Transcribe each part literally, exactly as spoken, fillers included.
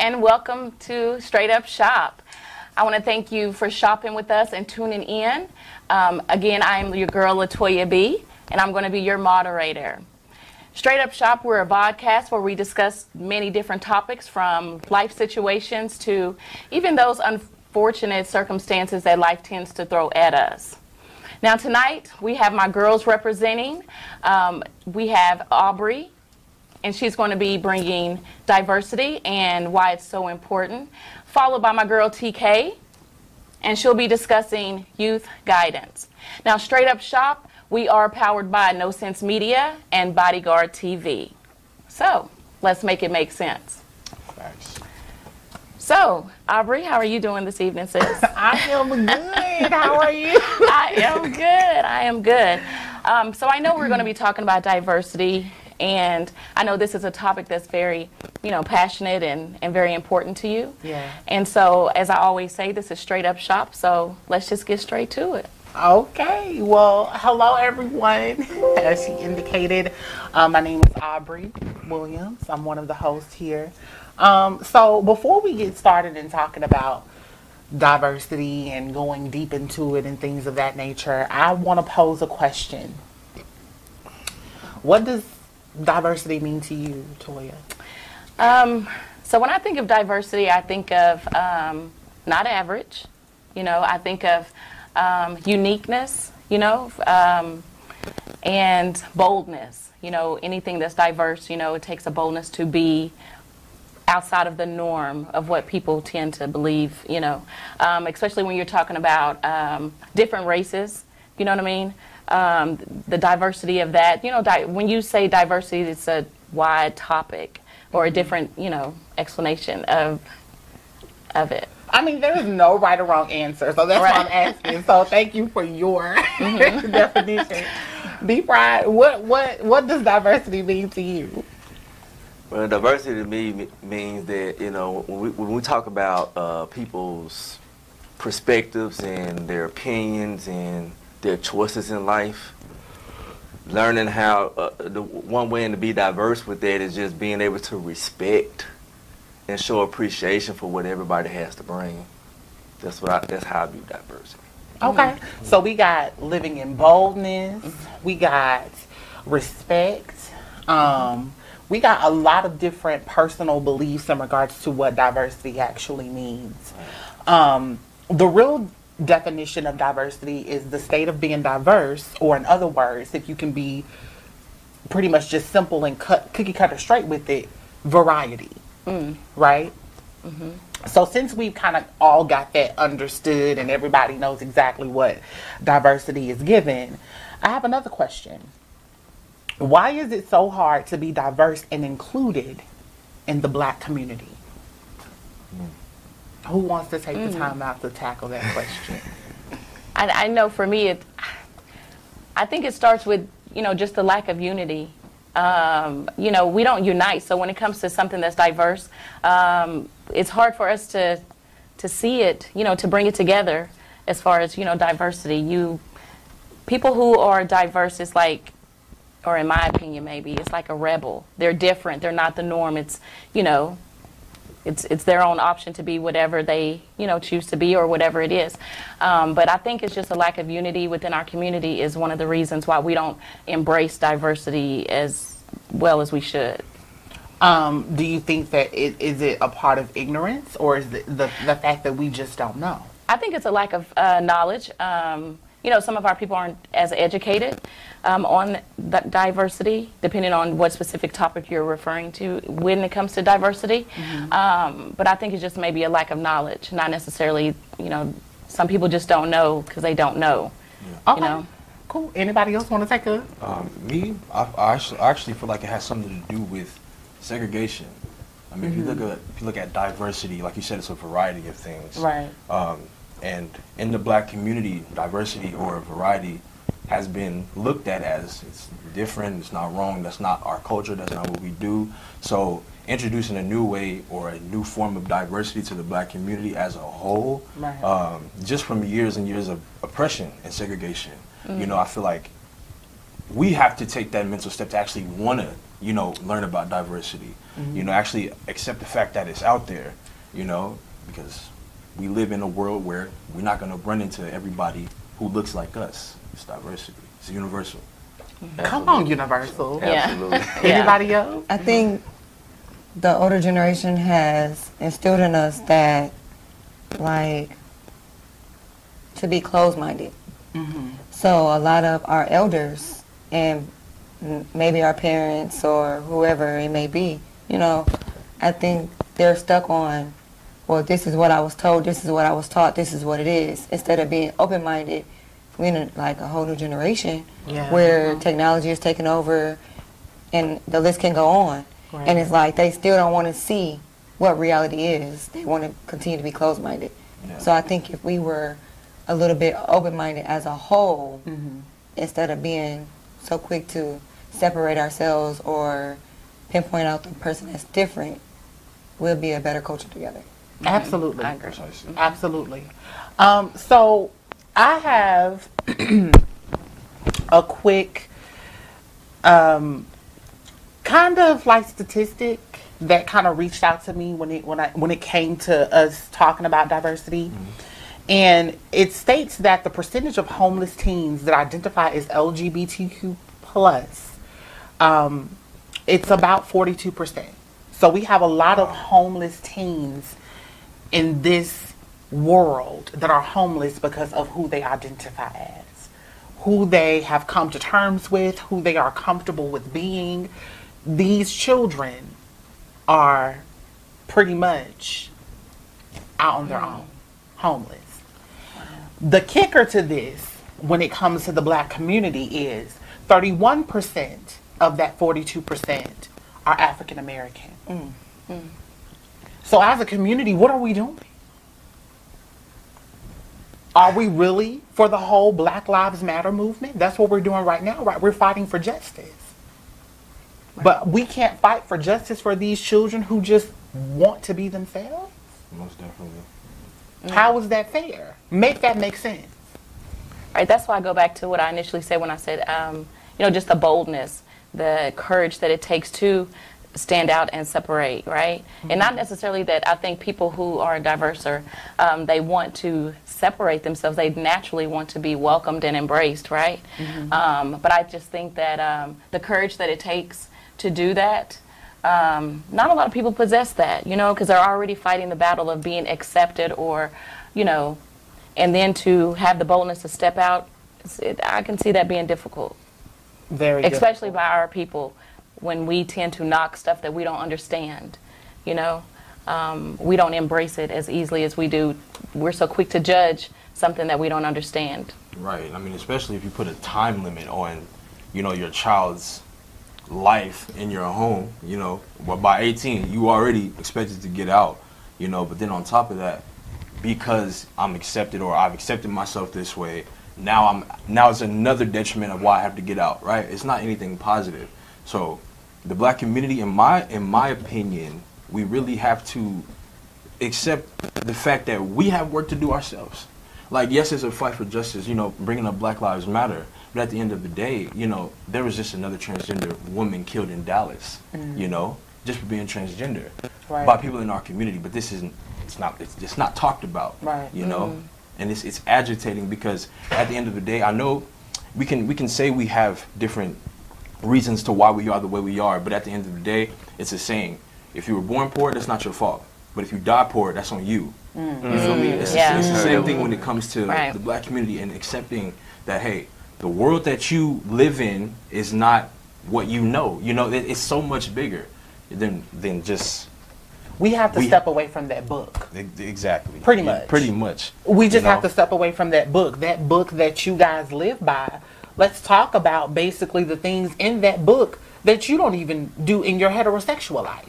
and welcome to Straight Up Shop. I want to thank you for shopping with us and tuning in. Um, again, I am your girl, LaToya B, and I'm going to be your moderator. Straight Up Shop, we're a podcast where we discuss many different topics, from life situations to even those unfortunate circumstances that life tends to throw at us. Now tonight, we have my girls representing. Um, we have Aubrey, and she's going to be bringing diversity and why it's so important, followed by my girl T K, and she'll be discussing youth guidance. Now, Straight Up Shop, we are powered by No Sense Media and Bodyguard T V. So, let's make it make sense. Thanks. So, Aubrey, how are you doing this evening, sis? I am good. How are you? I am good. I am good. Um, so I know we're going to be talking about diversity, and I know this is a topic that's very, you know, passionate and, and very important to you. Yeah. And so, as I always say, this is Straight Up Shop, so let's just get straight to it. Okay. Well, hello, everyone. As she indicated, um, my name is Aubrey Williams. I'm one of the hosts here. Um, so before we get started in talking about diversity and going deep into it and things of that nature, I want to pose a question. What does diversity mean to you, Toya? Um, so when I think of diversity, I think of um, not average. You know, I think of um, uniqueness, you know, um, and boldness. You know, anything that's diverse, you know, it takes a boldness to be outside of the norm of what people tend to believe, you know, um, especially when you're talking about um, different races, you know what I mean? Um, the diversity of that, you know, di when you say diversity, it's a wide topic or a different, you know, explanation of, of it. I mean, there is no right or wrong answer, so that's right. What I'm asking. So thank you for your mm-hmm. definition. Be proud. What, what, what does diversity mean to you? Well, diversity to me means that, you know, when we, when we talk about uh, people's perspectives and their opinions and their choices in life, learning how, uh, the one way to be diverse with that is just being able to respect and show appreciation for what everybody has to bring. That's what I, that's how I view diversity. Okay. Mm-hmm. So we got living in boldness, mm-hmm. we got respect, um, mm-hmm. we got a lot of different personal beliefs in regards to what diversity actually means. Um, the real definition of diversity is the state of being diverse, or in other words, if you can be pretty much just simple and cut, cookie cutter straight with it, variety, mm. right? Mm-hmm. So since we've kind of all got that understood and everybody knows exactly what diversity is given, I have another question. Why is it so hard to be diverse and included in the black community? Mm. Who wants to take mm. the time out to tackle that question? I, I know for me, it, I think it starts with, you know, just the lack of unity. Um, you know, we don't unite. So when it comes to something that's diverse, um, it's hard for us to, to see it, you know, to bring it together as far as, you know, diversity. You, people who are diverse is like, or in my opinion, maybe, it's like a rebel. They're different. They're not the norm. It's, you know, it's, it's their own option to be whatever they, you know, choose to be or whatever it is. Um, but I think it's just a lack of unity within our community is one of the reasons why we don't embrace diversity as well as we should. Um, do you think that it, is it a part of ignorance, or is it the, the fact that we just don't know? I think it's a lack of uh, knowledge. Um, You know, some of our people aren't as educated um, on the diversity, depending on what specific topic you're referring to when it comes to diversity. Mm-hmm. um, but I think it's just maybe a lack of knowledge, not necessarily, you know, some people just don't know because they don't know. Yeah. Okay, you know? Cool. Anybody else want to take a? Um, me, I, I, actually, I actually feel like it has something to do with segregation. I mean, mm-hmm. if you look at if you look at diversity, like you said, it's a variety of things. Right. Um, And in the black community, diversity or variety has been looked at as it's different, it's not wrong, that's not our culture, that's not what we do. So introducing a new way or a new form of diversity to the black community as a whole, right. um, just from years and years of oppression and segregation, mm-hmm. you know, I feel like we have to take that mental step to actually want to, you know, learn about diversity, mm-hmm. you know, actually accept the fact that it's out there, you know, because we live in a world where we're not going to run into everybody who looks like us. It's diversity. It's universal. Absolutely. Come on, universal. Absolutely. Yeah. Anybody else? I think the older generation has instilled in us that, like, to be closed-minded. Mm-hmm. So a lot of our elders and maybe our parents or whoever it may be, you know, I think they're stuck on, well, this is what I was told, this is what I was taught, this is what it is, instead of being open-minded. We're in like a whole new generation yeah. where mm-hmm. technology is taking over and the list can go on. Right. And it's like they still don't want to see what reality is. They want to continue to be closed-minded. Yeah. So I think if we were a little bit open-minded as a whole, mm-hmm. instead of being so quick to separate ourselves or pinpoint out the person that's different, we'll be a better culture together. Absolutely. I agree. Absolutely. Um, so I have a quick um, kind of like statistic that kind of reached out to me when it when I when it came to us talking about diversity. Mm-hmm. And it states that the percentage of homeless teens that identify as L G B T Q plus, um, it's about forty-two percent. So we have a lot of homeless teens in this world that are homeless because of who they identify as, who they have come to terms with, who they are comfortable with being. These children are pretty much out on their own, homeless. The kicker to this when it comes to the black community is thirty-one percent of that forty-two percent are African American. Mm. Mm. So as a community, what are we doing? Are we really for the whole Black Lives Matter movement? That's what we're doing right now, right? We're fighting for justice. Right. But we can't fight for justice for these children who just want to be themselves? Most definitely. Mm. How is that fair? Make that make sense. Right, that's why I go back to what I initially said when I said, um, you know, just the boldness, the courage that it takes to stand out and separate, right? Mm-hmm. And not necessarily that I think people who are diverse or um, they want to separate themselves, they naturally want to be welcomed and embraced, right? Mm-hmm. Um, but I just think that um, the courage that it takes to do that, Um, not a lot of people possess that, you know, because they're already fighting the battle of being accepted or, you know, and then to have the boldness to step out, it, I can see that being difficult. Very difficult. Especially by our people when we tend to knock stuff that we don't understand, you know. Um, we don't embrace it as easily as we do. We're so quick to judge something that we don't understand. Right. I mean, especially if you put a time limit on, you know, your child's life in your home, you know, well, by eighteen, you already expected to get out, you know, but then on top of that, because I'm accepted or I've accepted myself this way, now I'm now it's another detriment of why I have to get out, right? It's not anything positive. So the black community, in my in my opinion, we really have to accept the fact that we have work to do ourselves. Like, yes, it's a fight for justice, you know, bringing up Black Lives Matter. But at the end of the day, you know, there was just another transgender woman killed in Dallas, mm. you know, just for being transgender right. by people in our community. But this isn't, it's not, it's just not talked about, right. you know, mm. and it's, it's agitating because at the end of the day, I know we can, we can say we have different reasons to why we are the way we are. But at the end of the day, it's a saying, if you were born poor, that's not your fault. But if you die poor, that's on you. Mm. You feel me? It's, yeah. it's the same thing when it comes to right. the black community and accepting that, hey, the world that you live in is not what you know. You know, it, it's so much bigger than than just. We have to we step ha away from that book. Exactly. Pretty much. Pretty much. We just you know? have to step away from that book. That book that you guys live by. Let's talk about basically the things in that book that you don't even do in your heterosexual life.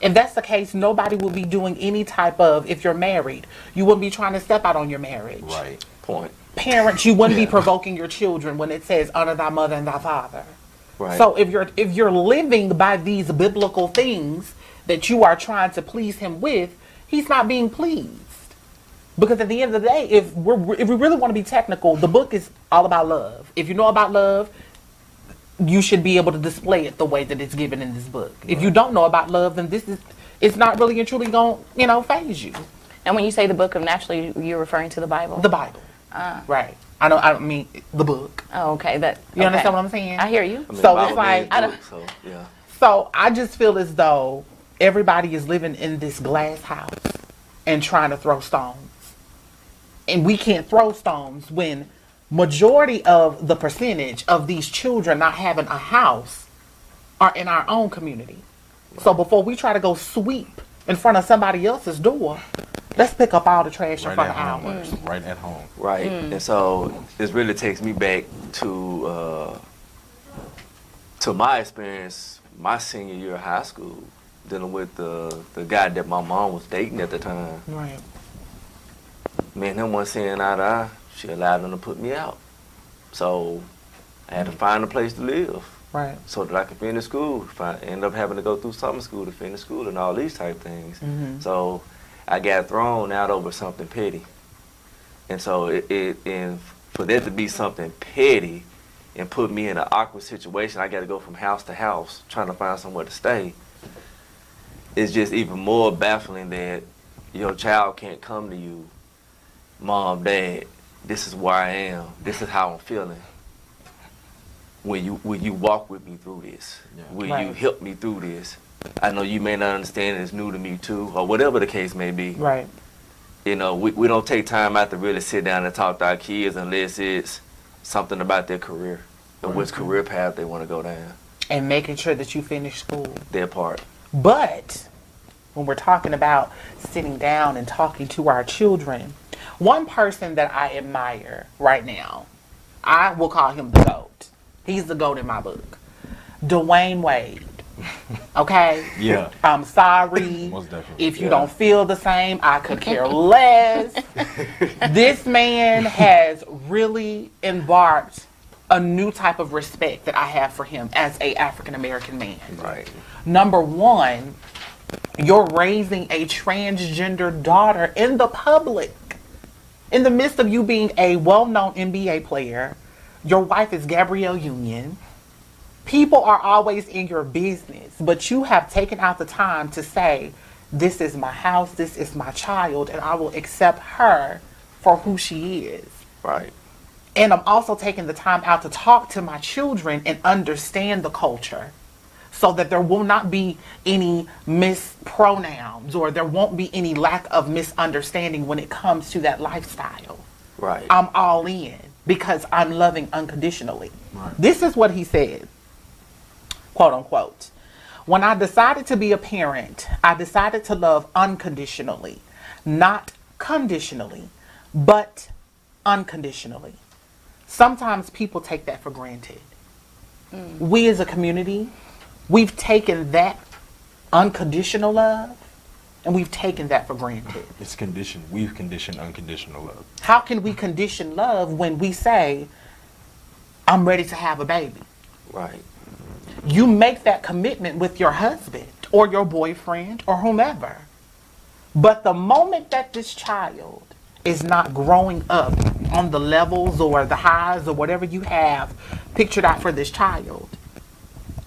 If that's the case, nobody will be doing any type of, if you're married, you wouldn't be trying to step out on your marriage. Right. Point. Parents, you wouldn't yeah. be provoking your children when it says, honor thy mother and thy father. Right. So if you're, if you're living by these biblical things that you are trying to please him with, he's not being pleased. Because at the end of the day, if, we're, if we really want to be technical, the book is all about love. If you know about love, you should be able to display it the way that it's given in this book. Right. If you don't know about love, then this is, it's not really and truly going to, you know, phase you. And when you say the book of naturally, you're referring to the Bible? The Bible. Uh. Right. I don't, I don't mean the book. Oh, okay. That, you okay. understand what I'm saying? I hear you. I mean, so it's like, I don't, so, yeah. So I just feel as though everybody is living in this glass house and trying to throw stones. And we can't throw stones when majority of the percentage of these children not having a house are in our own community. Right. So before we try to go sweep in front of somebody else's door, let's pick up all the trash right in front of ours. Mm. Right at home. Right. Mm. And so this really takes me back to uh, to my experience my senior year of high school, dealing with the, the guy that my mom was dating at the time. Right. Me and him weren't seeing eye to eye. She allowed him to put me out. So I had to find a place to live. Right. So that I could finish school. If I ended up having to go through summer school to finish school and all these type things. Mm-hmm. So I got thrown out over something petty. And so it, it and for that to be something petty and put me in an awkward situation, I got to go from house to house trying to find somewhere to stay. It's just even more baffling that your child can't come to you, Mom, Dad, this is where I am. This is how I'm feeling. Will you, will you walk with me through this? Yeah. Will right. you help me through this? I know you may not understand, it's new to me too, or whatever the case may be. Right. You know, we, we don't take time out to really sit down and talk to our kids unless it's something about their career and right. which career path they want to go down. And making sure that you finish school. Their part. But when we're talking about sitting down and talking to our children, one person that I admire right now, I will call him the GOAT. He's the GOAT in my book. Dwayne Wade. Okay? Yeah. I'm sorry. Most definitely. If you yeah. don't feel the same, I could care less. This man has really embarked a new type of respect that I have for him as a African-American man. Right. Number one, you're raising a transgender daughter in the public. In the midst of you being a well-known N B A player, your wife is Gabrielle Union, people are always in your business, but you have taken out the time to say, this is my house, this is my child, and I will accept her for who she is. Right. And I'm also taking the time out to talk to my children and understand the culture so that there will not be any mispronouns or there won't be any lack of misunderstanding when it comes to that lifestyle. Right. I'm all in because I'm loving unconditionally. Right. This is what he said, quote unquote, when I decided to be a parent, I decided to love unconditionally, not conditionally, but unconditionally. Sometimes people take that for granted. Mm. We as a community, we've taken that unconditional love, and we've taken that for granted. It's conditioned. We've conditioned unconditional love. How can we condition love when we say, I'm ready to have a baby? Right. You make that commitment with your husband or your boyfriend or whomever. But the moment that this child is not growing up on the levels or the highs or whatever you have pictured out for this child,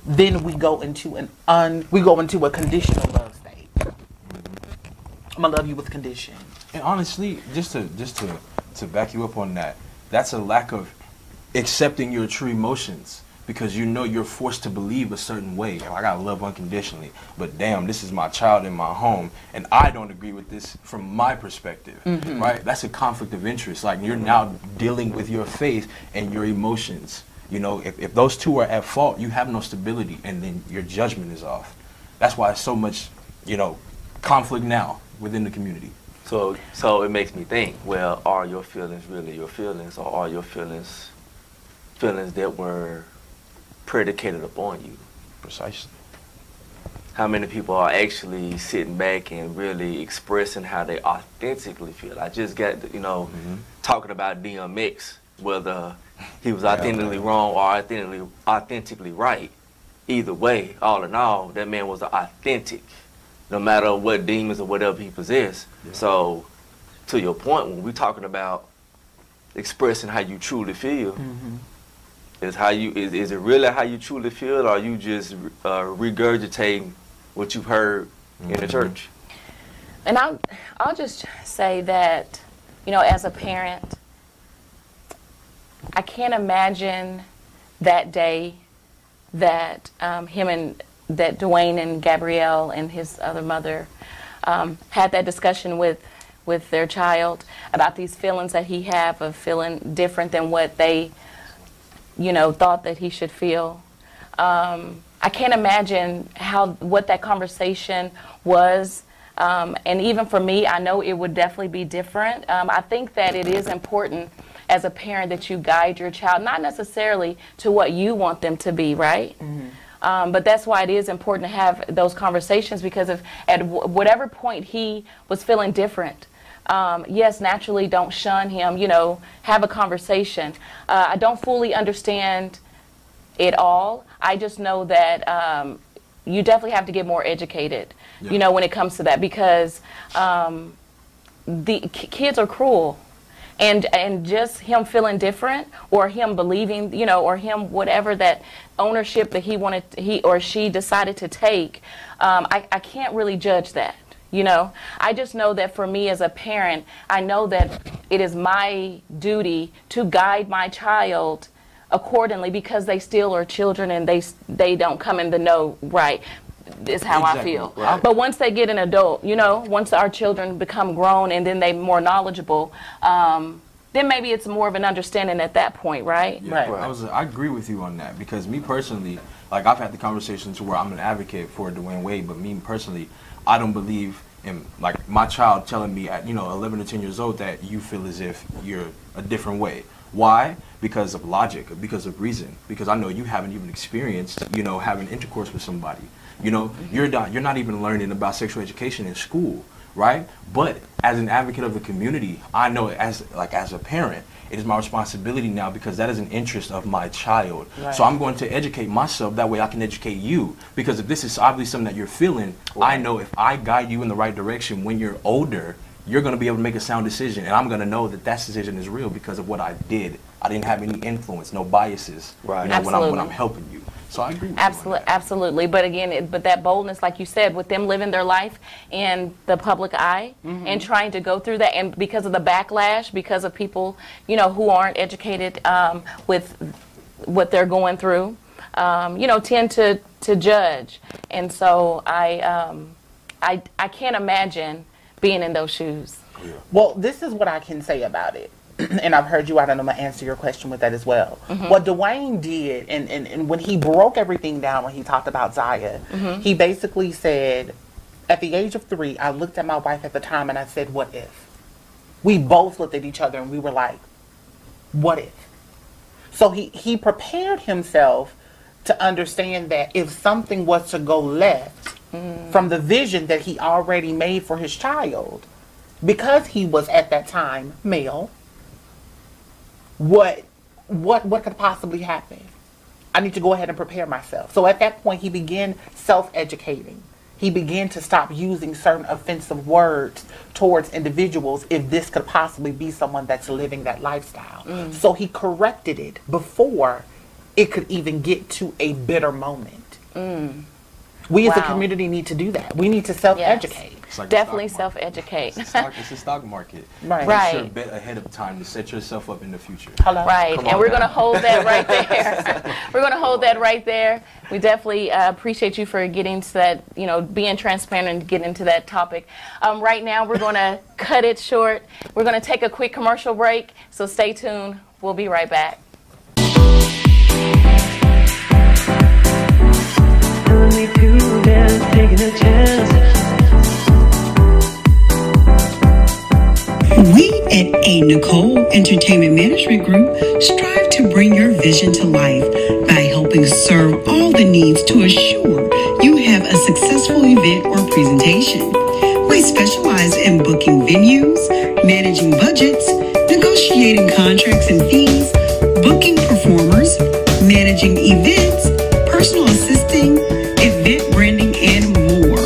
then we go into an un we go into a conditional love state. Mm-hmm. I'm gonna love you with condition. And honestly, just to just to to back you up on that, that's a lack of accepting your true emotions because you know you're forced to believe a certain way. I gotta love unconditionally, but damn, this is my child in my home, and I don't agree with this from my perspective. Mm-hmm. Right? That's a conflict of interest. Like you're now dealing with your faith and your emotions. You know, if, if those two are at fault, you have no stability, and then your judgment is off. That's why there's so much, you know, conflict now within the community. So, so it makes me think, well, are your feelings really your feelings, or are your feelings feelings that were predicated upon you? Precisely. How many people are actually sitting back and really expressing how they authentically feel? I just got, you know, mm-hmm. talking about D M X, whether he was authentically wrong or authentically, authentically right. Either way, all in all, that man was authentic, no matter what demons or whatever he possessed. Yeah. So, to your point, when we're talking about expressing how you truly feel, mm-hmm. Is how you is, is it really how you truly feel, or are you just uh, regurgitating what you've heard mm-hmm. in the church? And I'll I'll just say that, you know, as a parent, I can't imagine that day that um, him and that Dwayne and Gabrielle and his other mother um, had that discussion with with their child about these feelings that he have of feeling different than what they, you know, thought that he should feel. Um, I can't imagine how what that conversation was, um, and even for me, I know it would definitely be different. Um, I think that it is important as a parent that you guide your child, not necessarily to what you want them to be, right? Mm-hmm. Um, but that's why it is important to have those conversations, because if at w whatever point he was feeling different, Um, yes, naturally, don't shun him, you know, have a conversation. Uh, I don't fully understand it all. I just know that um, you definitely have to get more educated, yeah. you know, when it comes to that, because um, the k kids are cruel. And, and just him feeling different, or him believing, you know, or him whatever that ownership that he wanted, he or she decided to take, um, I, I can't really judge that. You know, I just know that for me as a parent, I know that it is my duty to guide my child accordingly, because they still are children and they they don't come in the know, right, is how exactly. I feel. Right. But once they get an adult, you know, once our children become grown and then they're more knowledgeable, um, then maybe it's more of an understanding at that point, right? Yeah, right. I, was, I agree with you on that, because me personally, like, I've had the conversations where I'm an advocate for Dwayne Wade, but me personally, I don't believe in, like, my child telling me at, you know, eleven or ten years old that you feel as if you're a different way. Why? Because of logic, because of reason, because I know you haven't even experienced, you know, having intercourse with somebody. You know, you're not, you're not even learning about sexual education in school, right? But as an advocate of the community, I know as, like, as a parent, it is my responsibility now, because that is an interest of my child. Right. So I'm going to educate myself. That way I can educate you. Because if this is obviously something that you're feeling, right. I know if I guide you in the right direction when you're older, you're going to be able to make a sound decision. And I'm going to know that that decision is real because of what I did. I didn't have any influence, no biases, right. you know, when, I'm, when I'm helping you. So I agree with Absolutely, you absolutely. But again, it, but that boldness, like you said, with them living their life in the public eye mm-hmm. and trying to go through that, and because of the backlash, because of people, you know, who aren't educated um, with what they're going through, um, you know, tend to to judge. And so I, um, I, I can't imagine being in those shoes. Yeah. Well, this is what I can say about it. And I've heard you out, and I'm going to answer your question with that as well. Mm-hmm. What Dwayne did, and, and, and when he broke everything down, when he talked about Zaya, mm-hmm. he basically said, at the age of three, I looked at my wife at the time and I said, what if? We both looked at each other and we were like, what if? So he, he prepared himself to understand that if something was to go left mm. from the vision that he already made for his child, because he was at that time male, What, what, what could possibly happen? I need to go ahead and prepare myself. So at that point, he began self-educating. He began to stop using certain offensive words towards individuals if this could possibly be someone that's living that lifestyle. Mm. So he corrected it before it could even get to a bitter moment. Mm. We wow. as a community need to do that. We need to self-educate. Yes. It's like definitely self-educate. It's, it's the stock market. Right. Right. Make sure bet ahead of time to set yourself up in the future. Hello. Right. And we're going to hold that right there. We're going to hold that right there. We definitely uh, appreciate you for getting to that, you know, being transparent and getting into that topic. Um, right now, we're going to cut it short. We're going to take a quick commercial break. So stay tuned. We'll be right back. Only two men taking a chance. We at A Nicole Entertainment Management Group strive to bring your vision to life by helping serve all the needs to assure you have a successful event or presentation. We specialize in booking venues, managing budgets, negotiating contracts and fees, booking performers, managing events, personal assisting, event branding, and more.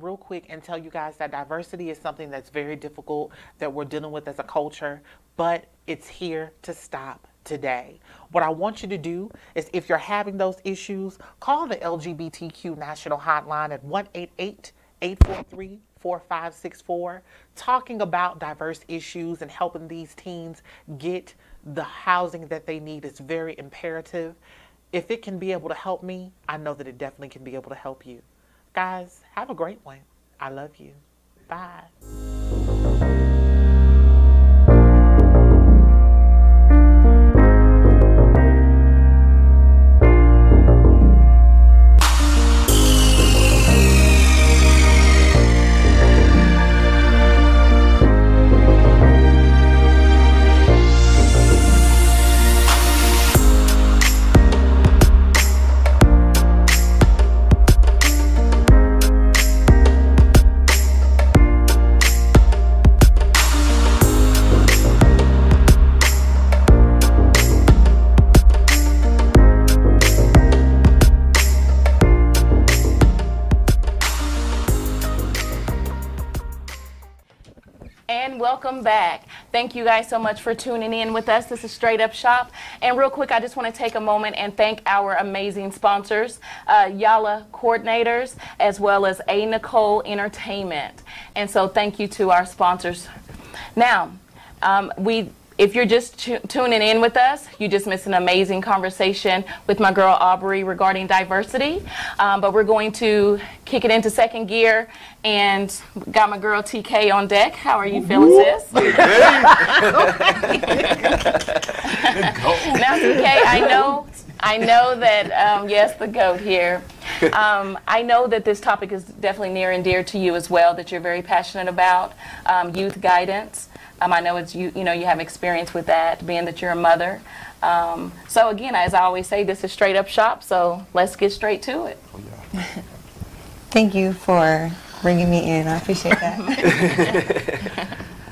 Real quick and and tell you guys that diversity is something that's very difficult that we're dealing with as a culture, but it's here to stop today. What I want you to do is, if you're having those issues, call the L G B T Q National Hotline at one eight eight eight four three four five six four, talking about diverse issues and helping these teens get the housing that they need is very imperative. If it can be able to help me, I know that it definitely can be able to help you. Guys, have a great one. I love you. Bye. Welcome back. Thank you guys so much for tuning in with us. This is Straight Up Shoppe. And real quick, I just want to take a moment and thank our amazing sponsors, uh, Yalla Coordinators, as well as A Nicole Entertainment. And so thank you to our sponsors. Now, um, we... if you're just tu tuning in with us, you just missed an amazing conversation with my girl Aubrey regarding diversity. Um, but we're going to kick it into second gear, and got my girl T K on deck. How are you feeling, sis? Hey. Now, T K, I know, I know that um, yes, the goat here. Um, I know that this topic is definitely near and dear to you as well. That you're very passionate about um, youth guidance. Um, I know it's you. You know, you have experience with that, being that you're a mother. Um, so again, as I always say, this is Straight Up Shoppe. So let's get straight to it. Oh, yeah. Thank you for bringing me in. I appreciate that.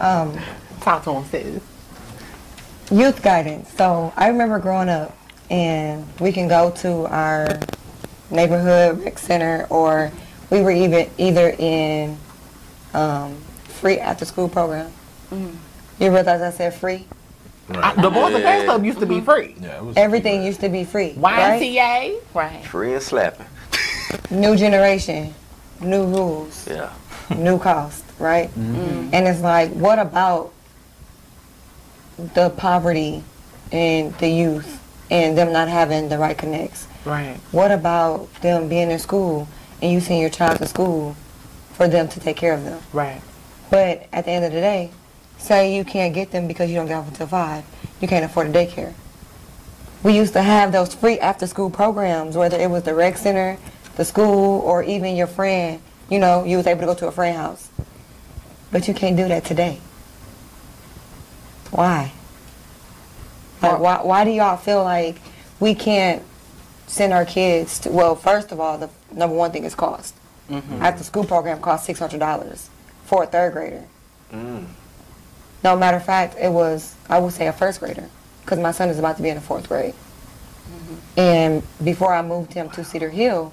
um, Talk to him, sis. Youth guidance. So I remember growing up, and we can go to our neighborhood rec center, or we were even either in um, free after-school program. Mm. You realize I said free? Right. I, the Boys and Girls Club used to be free. Yeah, it was Everything free. used to be free. Y M C A. Right? Right. Free and slapping. New generation. New rules. Yeah. New cost, right? Mm-hmm. And it's like, what about the poverty and the youth and them not having the right connects? Right. What about them being in school and you send your child to school for them to take care of them? Right. But at the end of the day, say you can't get them because you don't get off until five. You can't afford a daycare. We used to have those free after-school programs, whether it was the rec center, the school, or even your friend. You know, you was able to go to a friend's house. But you can't do that today. Why? Like, why, why do y'all feel like we can't send our kids to, well, first of all, the number one thing is cost. Mm-hmm. After-school program costs six hundred dollars for a third grader. Mm. No, matter of fact, it was, I would say, a first grader, because my son is about to be in the fourth grade. Mm-hmm. And before I moved him to Cedar Hill,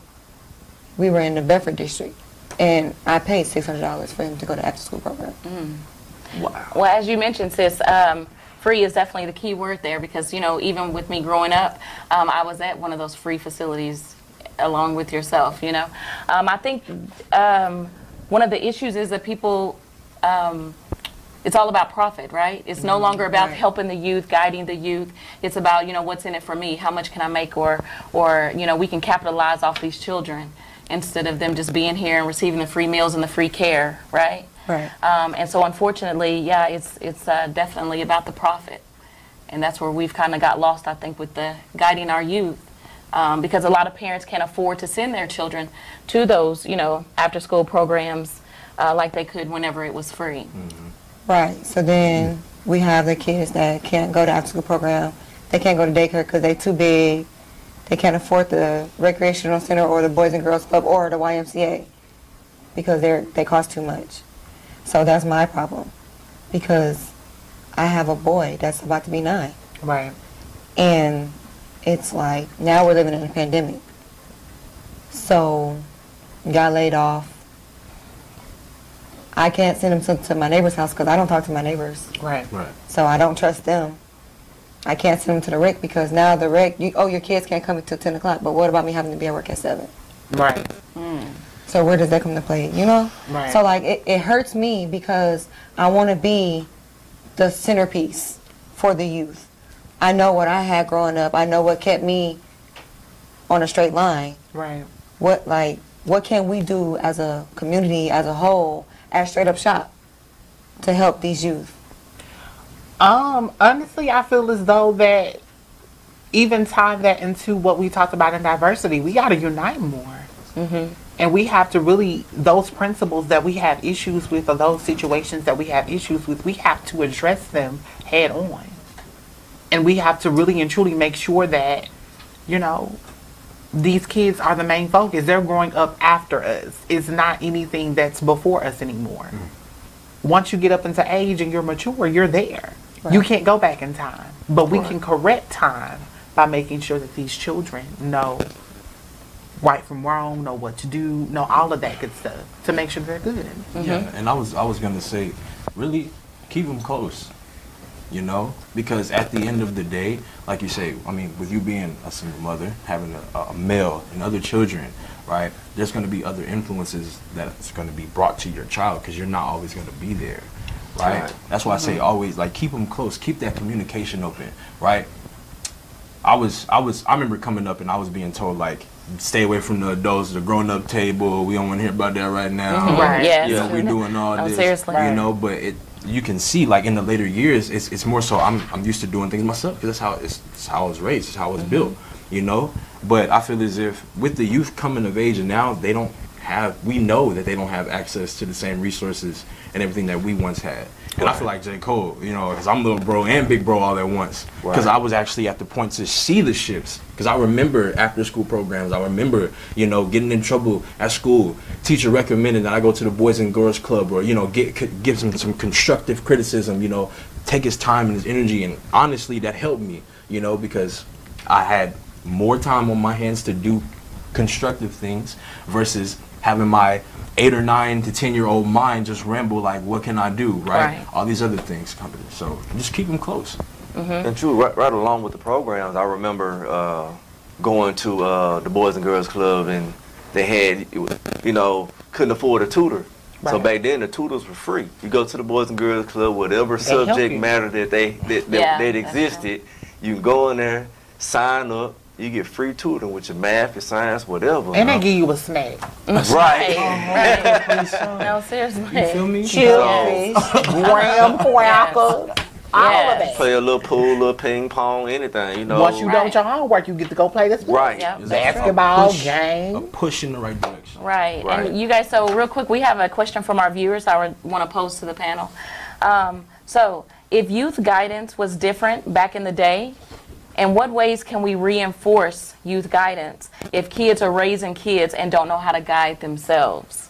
we were in the Bedford district, and I paid six hundred dollars for him to go to after-school program. Mm. Wow. Well, as you mentioned, sis, um, free is definitely the key word there, because, you know, even with me growing up, um, I was at one of those free facilities along with yourself, you know. Um, I think um, one of the issues is that people... Um, It's all about profit, right? It's no longer about right. helping the youth, guiding the youth. It's about, you know, what's in it for me? How much can I make? Or, or you know, we can capitalize off these children instead of them just being here and receiving the free meals and the free care, right? Right. Um, and so, unfortunately, yeah, it's, it's uh, definitely about the profit. And that's where we've kind of got lost, I think, with the guiding our youth. Um, because a lot of parents can't afford to send their children to those, you know, after-school programs uh, like they could whenever it was free. Mm-hmm. Right, so then we have the kids that can't go to after-school program. They can't go to daycare because they're too big. They can't afford the recreational center or the Boys and Girls Club or the Y M C A because they're, they cost too much. So that's my problem, because I have a boy that's about to be nine. Right. And it's like, now we're living in a pandemic. So got laid off. I can't send them to, to my neighbor's house because I don't talk to my neighbors. Right. Right. So I don't trust them. I can't send them to the rec because now the rec, you, oh, your kids can't come until ten o'clock, but what about me having to be at work at seven? Right. Mm. So where does that come to play, you know? Right. So, like, it, it hurts me because I want to be the centerpiece for the youth. I know what I had growing up. I know what kept me on a straight line. Right. What, like, what can we do as a community, as a whole, as Straight Up Shoppe to help these youth? Um, honestly, I feel as though that even tying that into what we talked about in diversity, we got to unite more. Mm-hmm. And we have to really, those principles that we have issues with or those situations that we have issues with, we have to address them head on. And we have to really and truly make sure that, you know, these kids are the main focus. They're growing up after us. It's not anything that's before us anymore. Mm. Once you get up into age and you're mature, you're there. Right. You can't go back in time. But we right. can correct time by making sure that these children know right from wrong, know what to do, know all of that good stuff to make sure they're good. Mm-hmm. Yeah, and I was I was gonna say, really keep them close, you know, because at the end of the day, like you say, I mean, with you being a single mother, having a, a male and other children, right? There's gonna be other influences that's gonna be brought to your child because you're not always gonna be there, right? Right. That's why mm-hmm. I say always like keep them close, keep that communication open, right? I was I was I remember coming up and I was being told like. Stay away from the adults, the grown-up table. We don't want to hear about that right now. Right. Yes. Yeah, we're doing all oh, this. Seriously. You know, but it, you can see, like in the later years, it's it's more so. I'm I'm used to doing things myself because that's how it's, it's how I was raised, it's how I was mm-hmm. built. You know, but I feel as if with the youth coming of age and now they don't have. We know that they don't have access to the same resources and everything that we once had. And right. I feel like J. Cole, you know, because I'm little bro and big bro all at once. Because right. I was actually at the point to see the shifts. Because I remember after school programs, I remember, you know, getting in trouble at school. Teacher recommended that I go to the Boys and Girls Club or, you know, get, give some, some constructive criticism, you know, take his time and his energy. And honestly, that helped me, you know, because I had more time on my hands to do constructive things versus having my eight or nine to ten year old mind just ramble like, what can I do, right? Right. All these other things coming. So just keep them close. Mm-hmm. And true, right, right along with the programs, I remember uh, going to uh, the Boys and Girls Club and they had, you know, couldn't afford a tutor. Right. So back then the tutors were free. You go to the Boys and Girls Club, whatever they subject matter that they that, that, yeah, that existed, you can go in there, sign up. You get free tutoring with your math, your science, whatever. And they give you a snack. Right. Right. No, seriously. You feel me? Chips, graham crackers, all of that. Play a little pool, a little ping pong, anything, you know. Once you right. done your homework, you get to go play this sport. Right. Yep. Basketball, a push, game. A push in the right direction. Right. Right. And you guys, so real quick, we have a question from our viewers I want to pose to the panel. Um, so, if youth guidance was different back in the day, in what ways can we reinforce youth guidance if kids are raising kids and don't know how to guide themselves?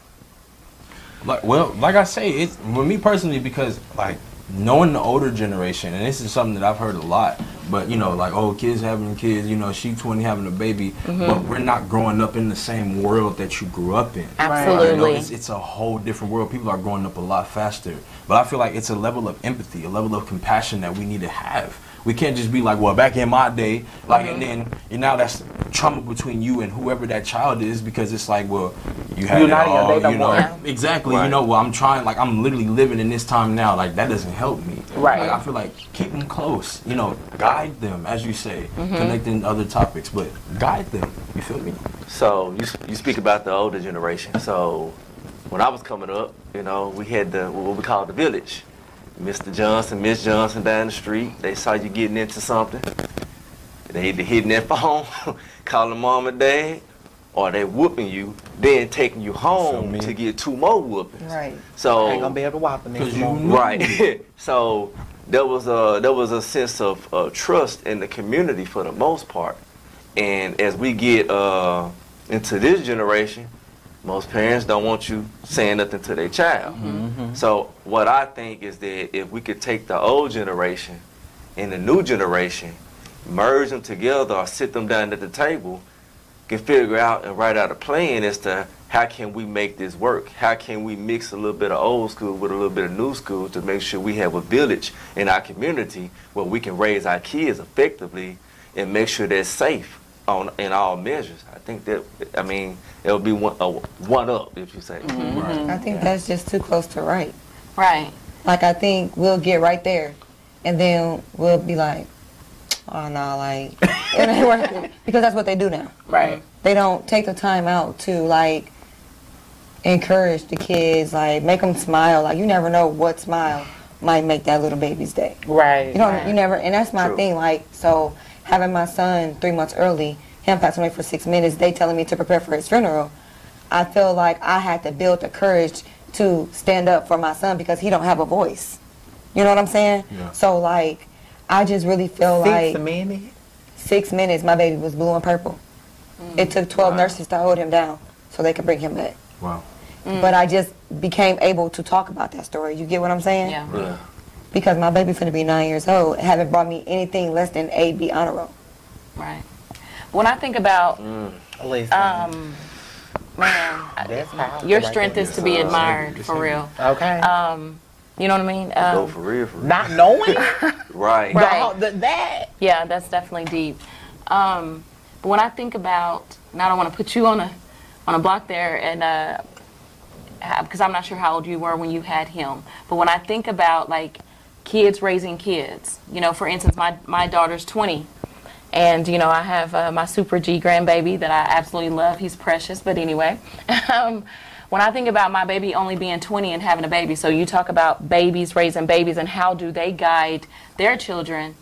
Like, well, like I say, it's for me personally because like knowing the older generation, and this is something that I've heard a lot. But you know, like, oh, kids having kids, you know, she twenty having a baby, mm-hmm. but we're not growing up in the same world that you grew up in. Absolutely. You know, it's, it's a whole different world. People are growing up a lot faster. But I feel like it's a level of empathy, a level of compassion that we need to have. We can't just be like, well, back in my day, like, mm-hmm. and then and now that's trauma between you and whoever that child is because it's like, well, you had You're it not all, you know, want. Exactly, right. You know, well, I'm trying, like, I'm literally living in this time now, like, that doesn't help me. Right. Like, I feel like keep them close, you know, guide them, as you say, mm-hmm. connecting other topics, but guide them. You feel me? So you you speak about the older generation. So when I was coming up, you know, we had the what we called the village. Mister Johnson, Miss Johnson down the street, they saw you getting into something. They either hitting that phone, calling mom and dad, or they whooping you, then taking you home so to get two more whoopings. Right. So I ain't gonna be able to whop them next morning. Right. So there was a there was a sense of uh, trust in the community for the most part. And as we get uh, into this generation, most parents don't want you saying nothing to their child. Mm-hmm. So what I think is that if we could take the old generation and the new generation, merge them together or sit them down at the table can figure out and write out a plan as to how can we make this work? How can we mix a little bit of old school with a little bit of new school to make sure we have a village in our community where we can raise our kids effectively and make sure they're safe on in all measures? I think that, I mean, it'll be one, uh, one up, if you say. Mm-hmm. Right. I think yeah. that's just too close to right. Right. Like, I think we'll get right there, and then we'll be like, oh, no, like, it ain't working. Because that's what they do now. Right. They don't take the time out to, like, encourage the kids, like, make them smile. Like, you never know what smile might make that little baby's day. Right. You know, right. you never, and that's my True. thing, like, so having my son three months early, him passing away for six minutes, they telling me to prepare for his funeral, I feel like I had to build the courage to stand up for my son because he don't have a voice. You know what I'm saying? Yeah. So, like, I just really feel six like... Six minutes? Six minutes, my baby was blue and purple. Mm. It took twelve wow. nurses to hold him down so they could bring him back. Wow. Mm. But I just became able to talk about that story. You get what I'm saying? Yeah. yeah. Because my baby's going to be nine years old. Haven't brought me anything less than A, B honor roll. Right. When I think about... Mm. Um, man, that's I, your right strength there. is to be admired, uh, for real. Okay. Um... You know what I mean? Um, Go for real, for real. Not knowing? right. right. The, the, that. Yeah, that's definitely deep. Um, but when I think about, and I don't want to put you on a on a block there, and uh, because I'm not sure how old you were when you had him. But when I think about, like, kids raising kids, you know, for instance, my, my daughter's twenty. And, you know, I have uh, my Super G grandbaby that I absolutely love. He's precious. But anyway. um, When I think about my baby only being twenty and having a baby, so you talk about babies raising babies and how do they guide their children,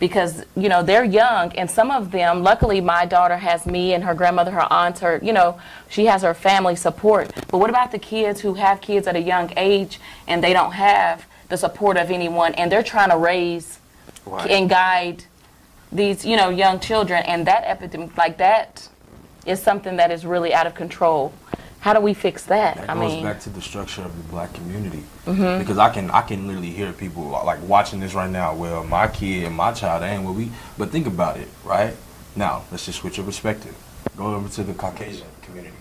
because, you know, they're young, and some of them, luckily my daughter has me and her grandmother, her aunt, her, you know, she has her family support. But what about the kids who have kids at a young age and they don't have the support of anyone, and they're trying to raise right. and guide these, you know, young children, and that epidemic, like, that is something that is really out of control. How do we fix that? That I goes mean, back to the structure of the black community. Mm-hmm. Because I can I can literally hear people like watching this right now. Well, my kid and my child ain't what we. But think about it, right? Now let's just switch your perspective. Go over to the Caucasian community.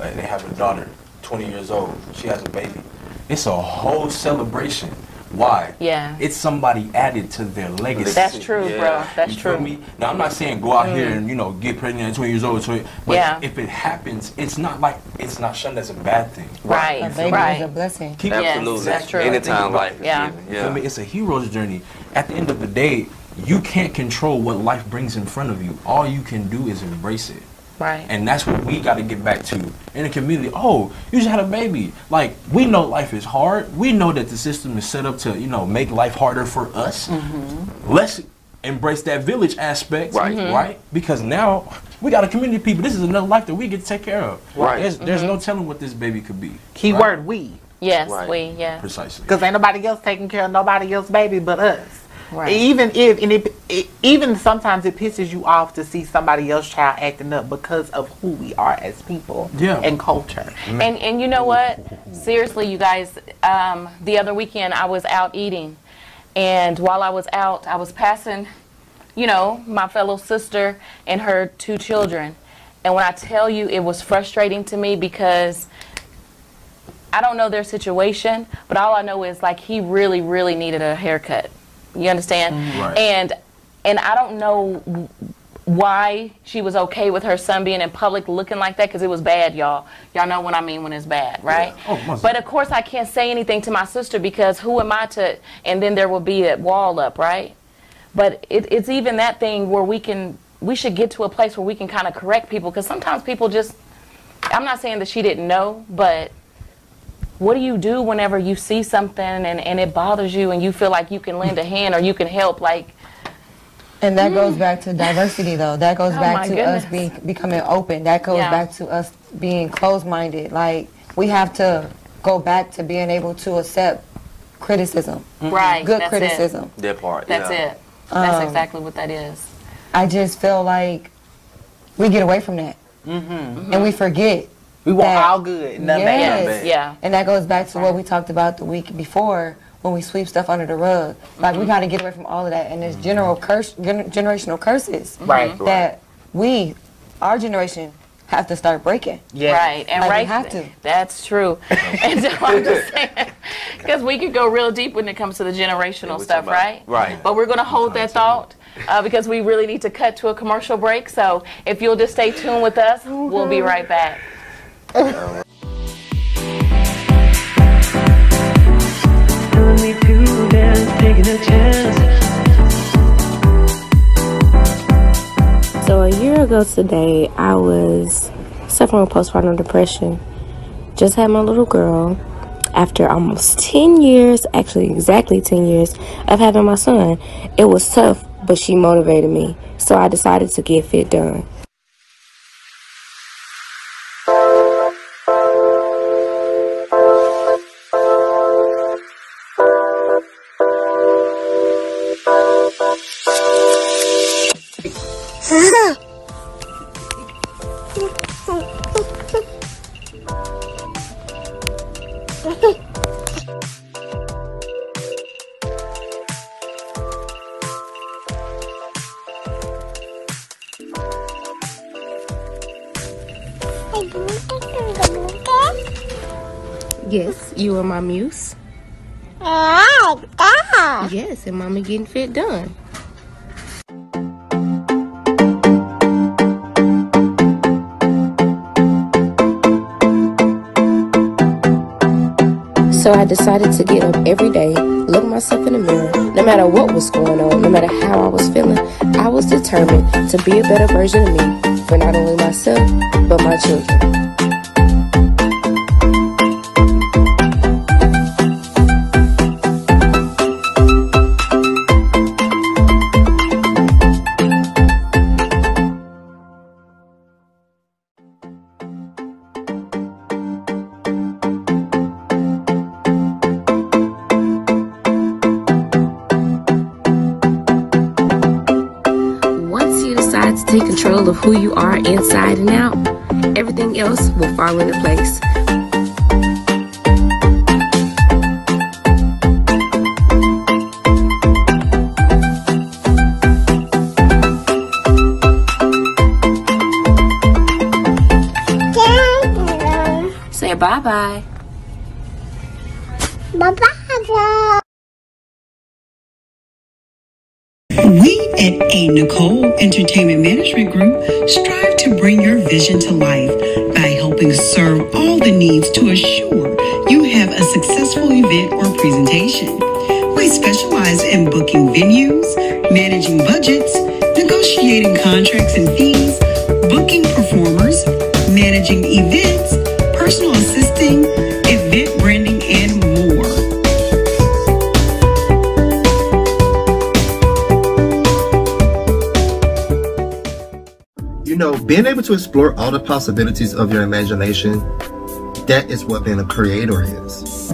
Like, they have a daughter, twenty years old. She has a baby. It's a whole celebration. Why? Yeah. It's somebody added to their legacy. That's true, yeah. bro. That's you true. Me? Now, I'm not saying go out mm. here and, you know, get pregnant at twenty years old, twenty, but yeah. if it happens, it's not like it's not shunned as a bad thing. Right. Right. Baby right. is a blessing. Keep Absolutely. Yes, that's true. Anytime life. Yeah. yeah. I mean, it's a hero's journey. At the end of the day, you can't control what life brings in front of you. All you can do is embrace it. Right. And that's what we got to get back to in the community. Oh, you just had a baby. Like, we know life is hard. We know that the system is set up to, you know, make life harder for us. Mm-hmm. Let's embrace that village aspect, right? Mm-hmm. Right? Because now we got a community of people. This is another life that we get to take care of. Right. There's, there's mm-hmm. no telling what this baby could be. Key right? word, we. Yes, right. we. Yeah. Precisely. Because ain't nobody else taking care of nobody else's baby but us. Right. Even if, and it, it, even sometimes it pisses you off to see somebody else's child acting up because of who we are as people yeah. and culture. Mm. And and you know what? Seriously, you guys, um, the other weekend I was out eating, and while I was out, I was passing, you know, my fellow sister and her two children. And when I tell you, it was frustrating to me because I don't know their situation, but all I know is, like, he really, really needed a haircut. You understand? Right. And and I don't know why she was okay with her son being in public looking like that, because it was bad, y'all. Y'all know what I mean when it's bad, right? Yeah. Oh, but of course I can't say anything to my sister because who am I to, and then there will be a wall up, right? But it, it's even that thing where we can, we should get to a place where we can kind of correct people, because sometimes people just, I'm not saying that she didn't know, but what do you do whenever you see something and, and it bothers you and you feel like you can lend a hand or you can help? Like, and that mm. goes back to diversity, though. That goes oh back to goodness. us be, becoming open. That goes yeah. back to us being closed-minded. Like, we have to go back to being able to accept criticism. Mm-hmm. Right. Good that's criticism. It. That part. That's yeah. it. That's um, exactly what that is. I just feel like we get away from that. Mm-hmm. Mm-hmm. And we forget. We want that, all good, nothing yes. bad. Yeah. And that goes back to right. what we talked about the week before when we sweep stuff under the rug. Like, mm-hmm. we got to get away from all of that. And there's mm-hmm. general curse, gener generational curses mm-hmm. right. that we our generation have to start breaking. Yeah. Right. And like right. We have to. That's true. And so I'm just saying, because we could go real deep when it comes to the generational yeah, stuff, right? Right. But we're going to hold that thought uh, because we really need to cut to a commercial break. So if you'll just stay tuned with us, okay. We'll be right back. Only two bands taking a chance. So a year ago today, I was suffering with postpartum depression. Just had my little girl after almost ten years, actually exactly ten years, of having my son. It was tough, but she motivated me. So I decided to get fit done. Yes, you are my muse. Oh, God. Yes, and Mommy getting fit done. So I decided to get up every day, look myself in the mirror. No matter what was going on, no matter how I was feeling, I was determined to be a better version of me for not only myself, but my children. Control of who you are inside and out, everything else will fall into place. Daddy. Say bye-bye. Bye-bye. We at A Nicole Entertainment Management Group strive to bring your vision to life by helping serve all the needs to assure you have a successful event or presentation. We specialize in booking venues, managing budgets, negotiating contracts and fees, booking performers, managing events, personal assisting, event branding, and more. You know, being able to explore all the possibilities of your imagination, that is what being a creator is.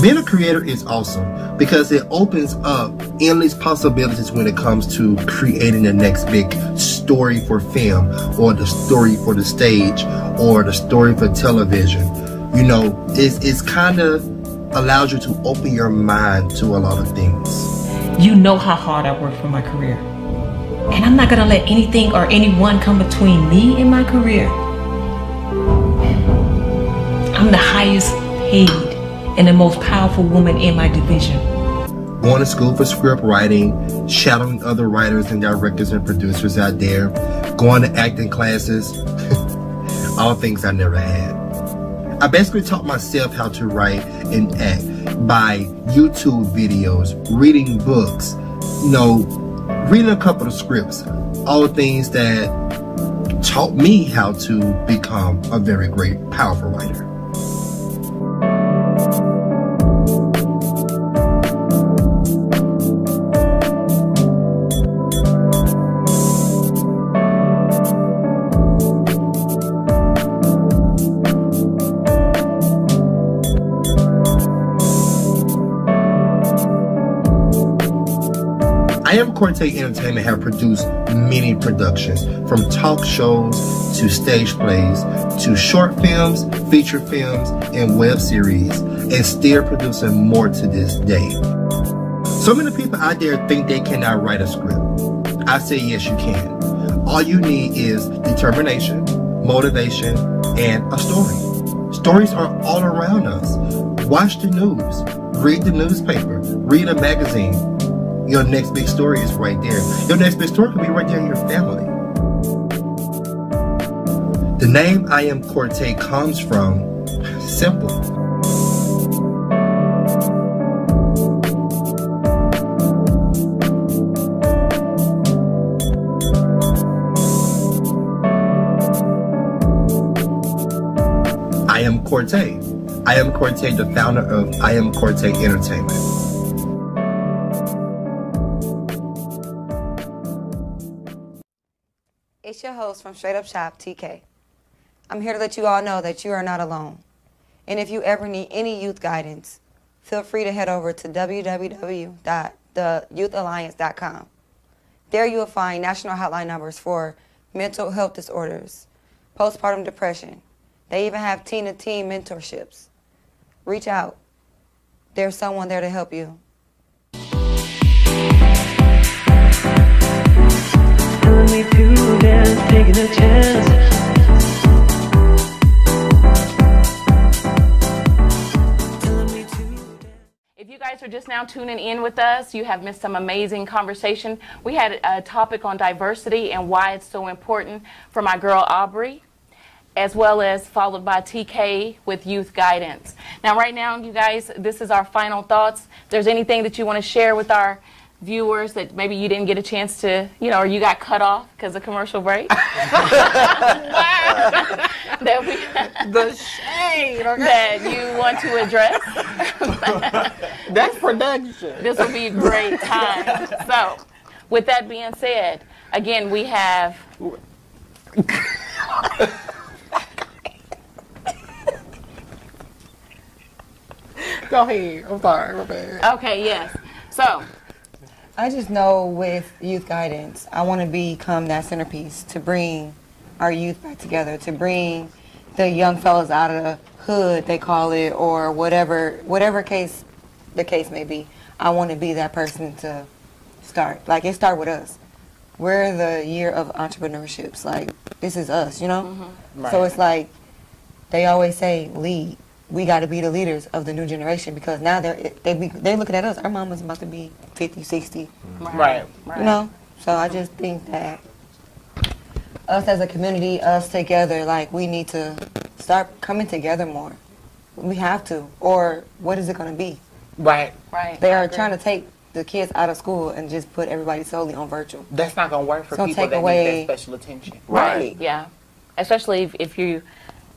Being a creator is awesome because it opens up endless possibilities when it comes to creating the next big story for film, or the story for the stage, or the story for television. You know, it's, it's kind of allows you to open your mind to a lot of things. You know how hard I worked for my career, and I'm not gonna let anything or anyone come between me and my career. I'm the highest paid and the most powerful woman in my division. Going to school for script writing, shadowing other writers and directors and producers out there, going to acting classes, all things I never had. I basically taught myself how to write and act by YouTube videos, reading books, you know, reading a couple of scripts, all the things that taught me how to become a very great, powerful writer. I Am Corta Entertainment have produced many productions, from talk shows to stage plays to short films, feature films, and web series, and still producing more to this day. So many people out there think they cannot write a script. I say yes, you can. All you need is determination, motivation, and a story. Stories are all around us. Watch the news, read the newspaper, read a magazine. Your next big story is right there. Your next big story can be right there in your family. The name I Am Corta comes from simple. I Am Corta. I Am Corta, the founder of I Am Corta Entertainment. It's your host from Straight Up Shoppe, T K. I'm here to let you all know that you are not alone. And if you ever need any youth guidance, feel free to head over to w w w dot the youth alliance dot com. There you will find national hotline numbers for mental health disorders, postpartum depression. They even have teen-to-teen mentorships. Reach out. There's someone there to help you. Me to dance, taking a chance. If you guys are just now tuning in with us, you have missed some amazing conversation. We had a topic on diversity and why it's so important for my girl Aubrey, as well as followed by T K with youth guidance. Now right now, you guys, this is our final thoughts. If there's anything that you want to share with our viewers that maybe you didn't get a chance to, you know, or you got cut off because of commercial break. that we, the shade okay. that you want to address. That's production. This will be a great time. So, with that being said, again, we have. Go ahead. I'm sorry. My bad. Okay. Yes. So. I just know with youth guidance, I want to become that centerpiece to bring our youth back together, to bring the young fellas out of the hood, they call it, or whatever whatever case the case may be. I want to be that person to start. Like, it start with us. We're the year of entrepreneurships. Like, this is us, you know? Mm-hmm. Right. So it's like, they always say, lead. We got to be the leaders of the new generation because now they're they be, they're looking at us. Our mama's about to be fifty, sixty. Right. Right. Right. You know? So I just think that us as a community, us together, like, we need to start coming together more. We have to. Or what is it going to be? Right. Right. They are trying to take the kids out of school and just put everybody solely on virtual. That's not going to work for people that need that special attention. Right. Right. Yeah. Especially if, if you...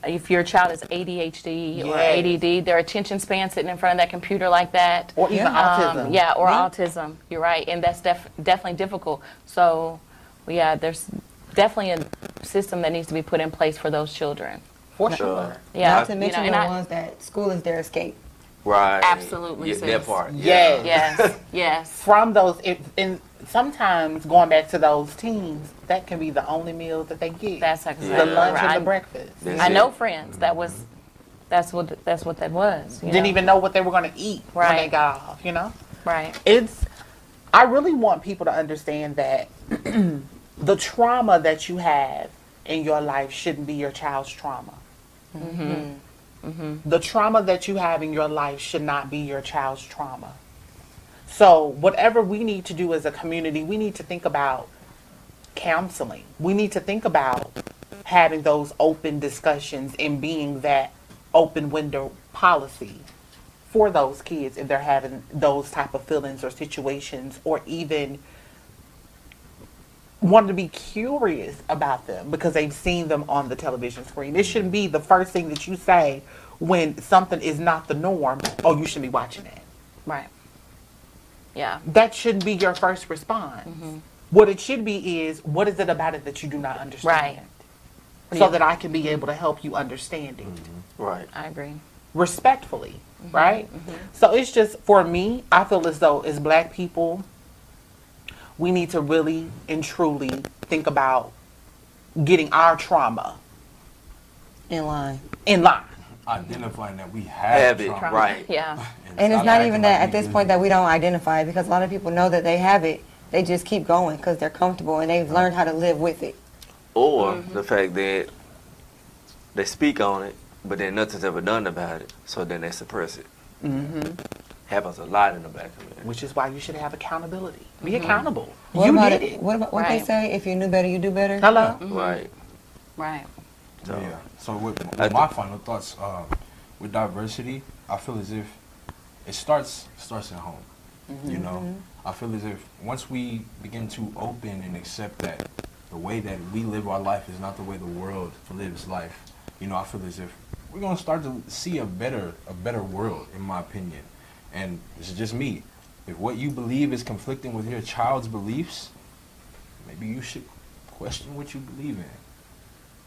If your child is A D H D yes. or A D D, their attention span sitting in front of that computer like that. Or even um, autism. Yeah, or yeah. autism. You're right. And that's def definitely difficult. So, yeah, there's definitely a system that needs to be put in place for those children. For no, sure. Yeah. Not to mention you know, the I, ones that school is their escape. Right. Absolutely. Yeah, that part. Yes. Yes. Yes. yes. From those, it, and sometimes going back to those teens, that can be the only meal that they get. That's exactly yeah. the lunch right. and the breakfast. That's I it. know friends that was, that's what that's what that was. You Didn't know? even know what they were going to eat right. when they got off. You know. Right. It's. I really want people to understand that the trauma that you have in your life shouldn't be your child's trauma. Mm-hmm. Mm-hmm. Mm-hmm. The trauma that you have in your life should not be your child's trauma. So whatever we need to do as a community, we need to think about counseling. We need to think about having those open discussions and being that open window policy for those kids if they're having those type of feelings or situations, or even wanting to be curious about them because they've seen them on the television screen. It shouldn't be the first thing that you say when something is not the norm. Oh, you shouldn't be watching that. Right. Yeah. That shouldn't be your first response. Mm-hmm. What it should be is, what is it about it that you do not understand? Right. So yeah. that I can be able to help you understand it. Mm-hmm. Right. I agree. Respectfully. Mm-hmm. Right? Mm-hmm. So it's just, for me, I feel as though as black people, we need to really and truly think about getting our trauma in line. In line. identifying that we have, have it, trauma. Right? Yeah. And, and it's not even that like at this point that we don't identify it, because a lot of people know that they have it. They just keep going because they're comfortable and they've learned how to live with it. Or mm-hmm. the fact that they speak on it, but then nothing's ever done about it, so then they suppress it. Mm-hmm. Happens a lot in the back of it. Which is why you should have accountability. Mm-hmm. Be accountable. What you did it, it. What about what right. they say? If you knew better, you do better. Hello. Mm-hmm. Right. Right. So, yeah. So with, with my final thoughts, um, with diversity, I feel as if it starts starts at home. Mm-hmm. You know, mm-hmm. I feel as if once we begin to open and accept that the way that we live our life is not the way the world lives life, you know, I feel as if we're gonna start to see a better a better world, in my opinion. And this is just me. If what you believe is conflicting with your child's beliefs, maybe you should question what you believe in.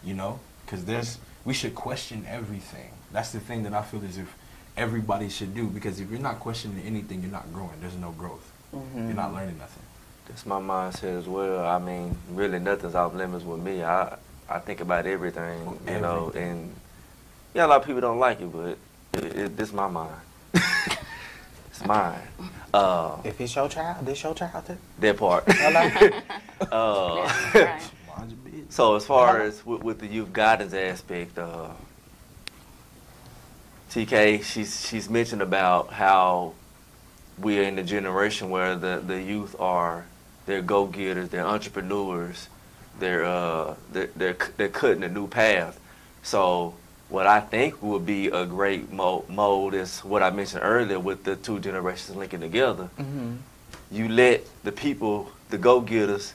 You know, because there's we should question everything. That's the thing that I feel as if everybody should do, because if you're not questioning anything, you're not growing. There's no growth. Mm-hmm. You're not learning nothing. That's my mindset as well. I mean, really nothing's off limits with me. I I think about everything, well, you everything. know, and yeah, a lot of people don't like it, but it, it, this is my mind. It's mine. Uh, if it's your child, this your child too? That part. uh, so as far as with, with the youth guidance aspect, uh, T K, she's she's mentioned about how we are in a generation where the, the youth are, they're go-getters, they're entrepreneurs, they're, uh, they're, they're, they're cutting a new path. So what I think would be a great mo mold is what I mentioned earlier with the two generations linking together. Mm-hmm. You let the people, the go-getters,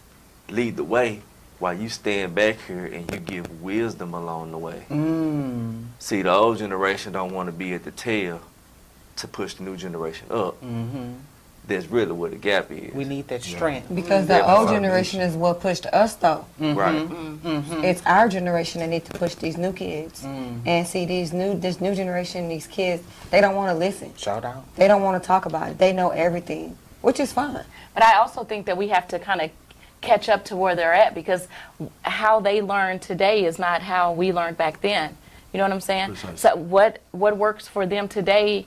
lead the way while you stand back here and you give wisdom along the way. Mm. See, the old generation don't want to be at the tail to push the new generation up. Mm-hmm. That's really where the gap is. We need that strength. Because mm-hmm. the old generation is what pushed us, though. Mm-hmm. Right. Mm-hmm. It's our generation that need to push these new kids. Mm-hmm. And see, these new, this new generation, these kids, they don't want to listen. Shout out. They don't want to talk about it. They know everything, which is fine. But I also think that we have to kind of catch up to where they're at, because how they learn today is not how we learned back then. You know what I'm saying? Precisely. So what what works for them today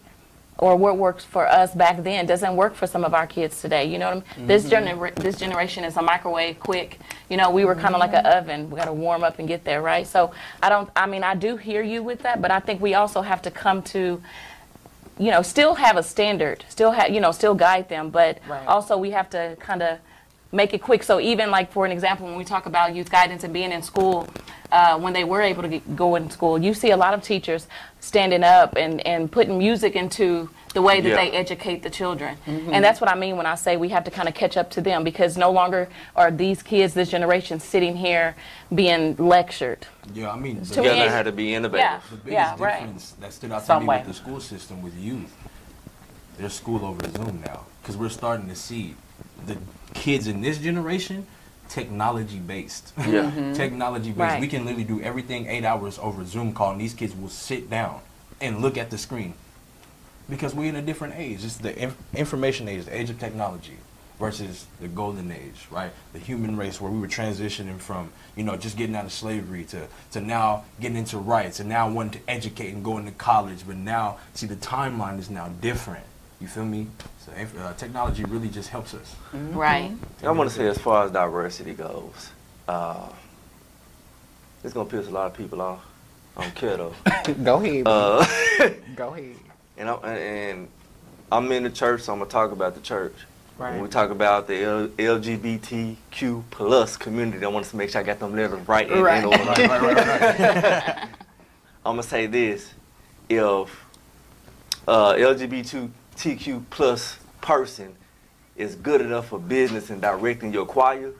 or what works for us back then doesn't work for some of our kids today. You know what I'm mm-hmm. this gener this generation is a microwave quick. You know, we were kind of mm-hmm. like an oven. We got to warm up and get there, right? So I don't I mean, I do hear you with that, but I think we also have to come to, you know, still have a standard, still have, you know, still guide them, but right. also we have to kind of make it quick. So even like for an example, when we talk about youth guidance and being in school, uh, when they were able to get, go in school, you see a lot of teachers standing up and, and putting music into the way that yeah. they educate the children. Mm-hmm. And that's what I mean when I say we have to kind of catch up to them, because no longer are these kids, this generation, sitting here being lectured. Yeah, I mean, the together had to be innovative. Yeah. The biggest yeah, difference right. that stood out to Some me way. with the school system with youth, there's school over Zoom now, because we're starting to see the kids in this generation, technology based. Yeah. Mm-hmm. Technology based. Right. We can literally do everything eight hours over Zoom call, and these kids will sit down and look at the screen, because we're in a different age. It's the inf information age, the age of technology, versus the golden age, right? The human race, where we were transitioning from, you know, just getting out of slavery to, to now getting into rights, and now wanting to educate and going to college. But now, see, the timeline is now different. You feel me? So uh, technology really just helps us. Mm-hmm. Right. I want to say, as far as diversity goes, uh, it's going to piss a lot of people off. I don't care, though. Go ahead. Uh, Go ahead. And I'm, and I'm in the church, so I'm going to talk about the church. Right. When we talk about the L L G B T Q plus community, I want to make sure I got them letters right. And right. Right, right, right, right. I'm going to say this. If uh, L G B T Q plus person is good enough for business and directing your choir,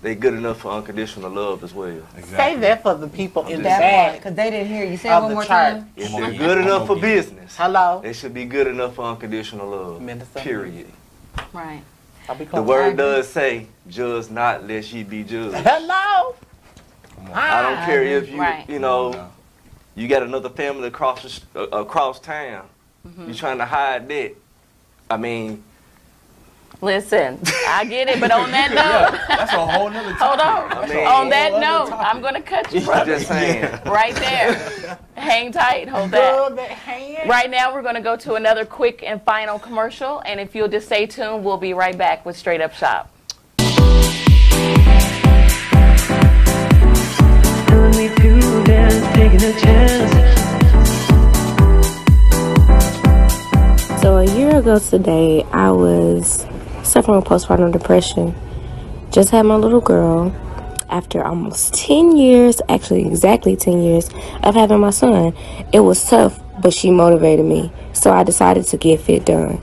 they good enough for unconditional love as well. Exactly. Say that for the people in the back, because they didn't hear you. Say it one more time. If they're good enough for business, hello, they should be good enough for unconditional love. Minnesota. Period. Right. The word does say, "Judge not, lest ye be judged." Hello. I don't care if you, right. you know. No. You got another family across uh, across town. Mm-hmm. You're trying to hide that. I mean, listen, I get it, but on that note, yeah, that's a whole nother topic. Hold on. I mean, on that note, topic. I'm gonna cut you, brother. Just saying, right there. hang tight. Hold Girl, that. Hand. Right now, we're going to go to another quick and final commercial. And if you'll just stay tuned, we'll be right back with Straight Up Shoppe. Telling me to dance, taking a chance. So a year ago today, I was suffering with postpartum depression. Just had my little girl. After almost ten years, actually exactly ten years of having my son, it was tough, but she motivated me, so I decided to get fit done.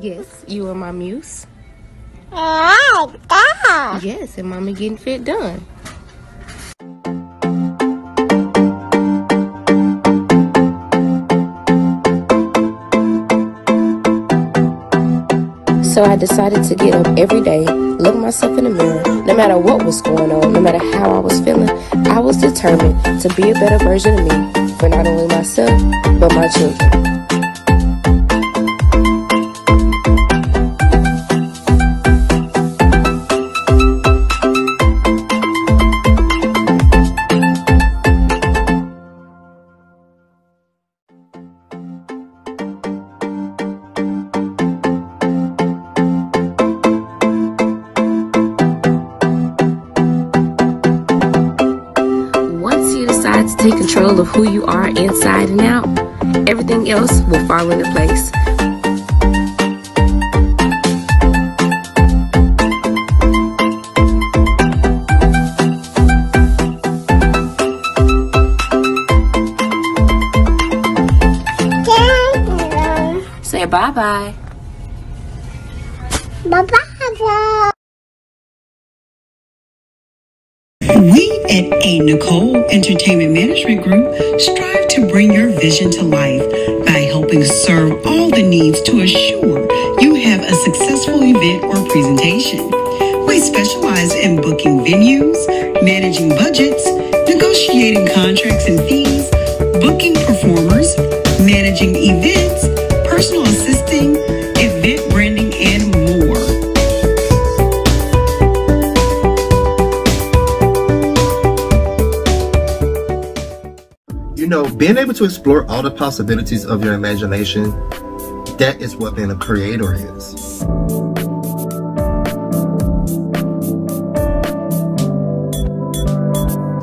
Yes, you are my muse. Yes, and mommy getting fit done. So I decided to get up every day, look myself in the mirror, no matter what was going on, no matter how I was feeling, I was determined to be a better version of me for not only myself, but my children. Take control of who you are inside and out. Everything else will fall into place. Yeah. Say bye-bye. Bye-bye. We at A Nicole Entertainment Management Group strive to bring your vision to life by helping serve all the needs to assure you have a successful event or presentation. We specialize in booking venues, managing budgets, negotiating contracts and fees, booking performers, managing events, personal assisting, event branding, and more. You know, being able to explore all the possibilities of your imagination, that is what being a creator is.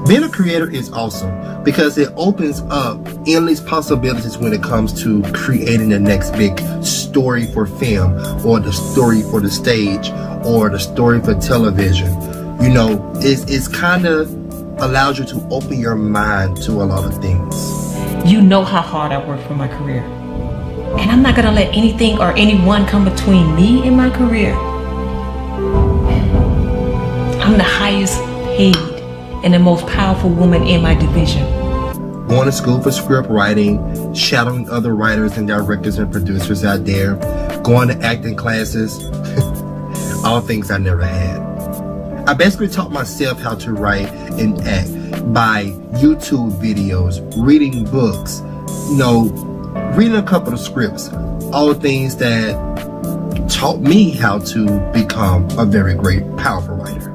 Being a creator is awesome because it opens up endless possibilities when it comes to creating the next big story for film, or the story for the stage, or the story for television. You know, it's, it's kind of allows you to open your mind to a lot of things. You know how hard I work for my career. And I'm not gonna let anything or anyone come between me and my career. I'm the highest paid and the most powerful woman in my division. Going to school for script writing, shadowing other writers and directors and producers out there, going to acting classes, all things I never had. I basically taught myself how to write and act by YouTube videos, reading books, you know, reading a couple of scripts, all things that taught me how to become a very great, powerful writer.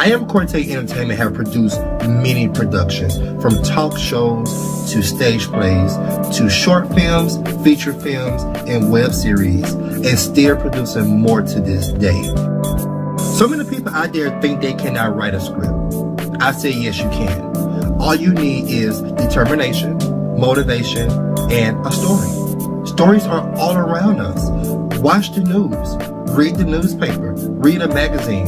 I Am Corta Entertainment have produced many productions, from talk shows to stage plays to short films, feature films, and web series, and still producing more to this day. So many people out there think they cannot write a script. I say yes, you can. All you need is determination, motivation, and a story. Stories are all around us. Watch the news, read the newspaper, read a magazine.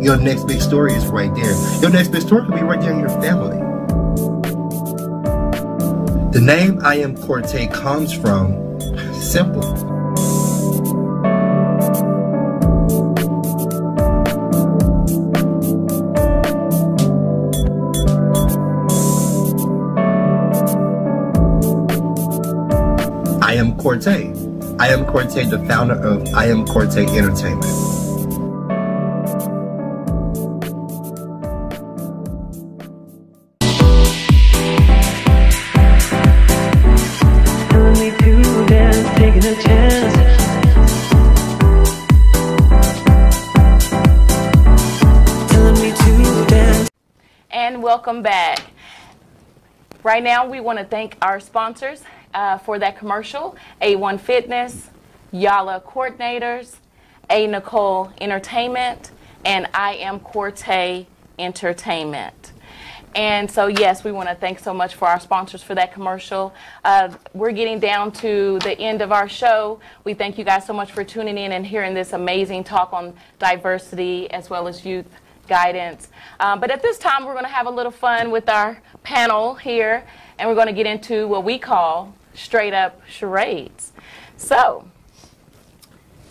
Your next big story is right there. Your next big story could be right there in your family. The name I Am Corta comes from simple. I Am Corta. I Am Corta, the founder of I Am Corta Entertainment. Welcome back. Right now we want to thank our sponsors uh, for that commercial, A one Fitness, Yalla Coordinators, A Nicole Entertainment, and I Am Corta Entertainment. And so yes, we want to thank so much for our sponsors for that commercial. Uh, we're getting down to the end of our show. We thank you guys so much for tuning in and hearing this amazing talk on diversity as well as youth guidance. Uh, but at this time, we're going to have a little fun with our panel here, and we're going to get into what we call straight up charades. So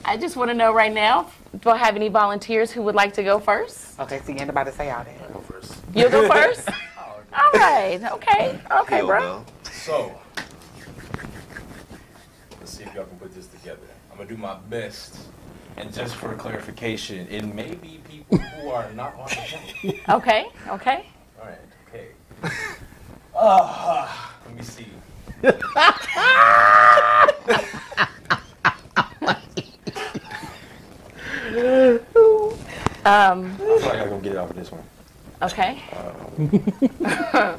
I just want to know right now, do I have any volunteers who would like to go first? Okay, so you ain't about to say all that. I'll go first. You'll go first? All right. Okay. Okay, Yo, bro. Well. So let's see if y'all can put this together. I'm going to do my best. And just for clarification, it may be people who are not on the panel. Okay, okay. All right, okay. Uh, let me see. um, I feel like I'm going to get it off of this one. Okay. Um.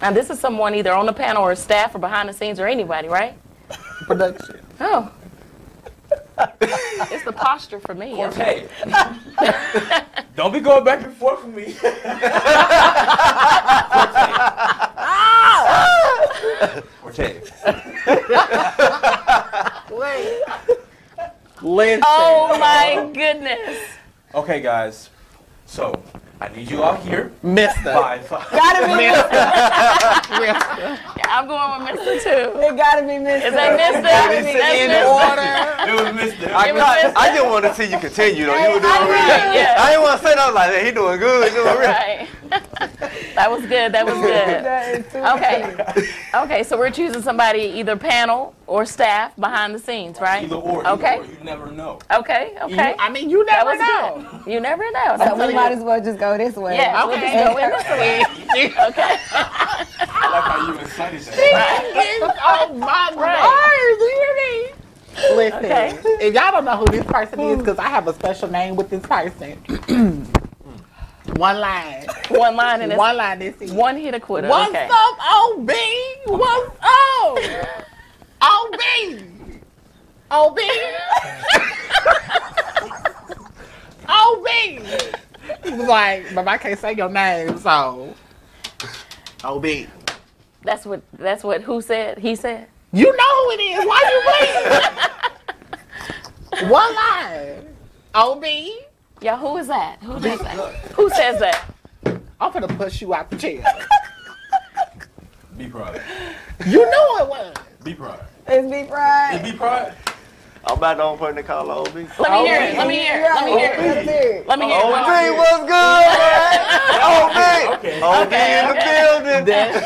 Now, this is someone either on the panel or staff or behind the scenes or anybody, right? Production. Oh. It's the posture for me. Okay. Don't be going back and forth with me. Cortez. Wait. Listen. Oh my goodness. Okay, guys. So I need you all here. Mister. Five, five. Gotta be Mister. Yeah, I'm going with Mister too. It gotta be Mister. Is that Mister? It Mister. That's in order. It was Mister. I, it was Mister. I just want to see you continue though. You were doing really right, yeah. I didn't want to say nothing like that. He doing good. He doing right. That was good. That was good. That is too okay. Good. Okay. So we're choosing somebody either panel or staff behind the scenes, right? Either or. Okay. Either or. You never know. Okay. Okay. You, I mean, you never know. Good. You never know. So we might as well just go. This way. Yeah, okay. We'll just go in this way. Okay. I like how you excited. She is on my right. Bars, you hear me? Listen, okay. If y'all don't know who this person is, because I have a special name with this person. One line. One line and one line this is one hit a quitter. What's okay. up, O B? What's up? O B. O B. O B. He was like, but I can't say your name, so O B. That's what that's what who said? He said? You know who it is. Why you waiting? One line. O B. Yeah, who is that? Who is that? Who says that? I'm gonna push you out the chair. Be proud. You knew it was. Be proud. It's be proud. It's be proud. I'm about to put in the call O B. Let me hear it. Let me hear it. Let me hear it. Let me hear it. O B, what's good? O B. Okay. O B in the building. That's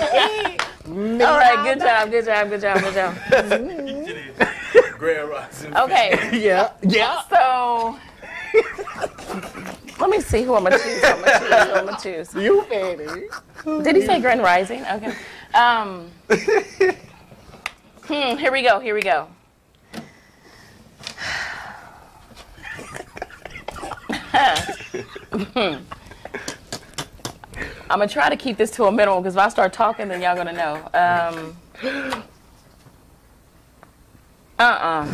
it. All right. Good job. Good job. Good job. Good job. Grand Rocks. Okay. Yeah. Yeah. So let me see who I'm gonna choose. I'm gonna choose. I'm gonna choose. You fatty. Did he say Grand Rising? Okay. Um. Hmm. Here we go. Here we go. I'm gonna try to keep this to a minimum because if I start talking, then y'all gonna know. Um, uh uh.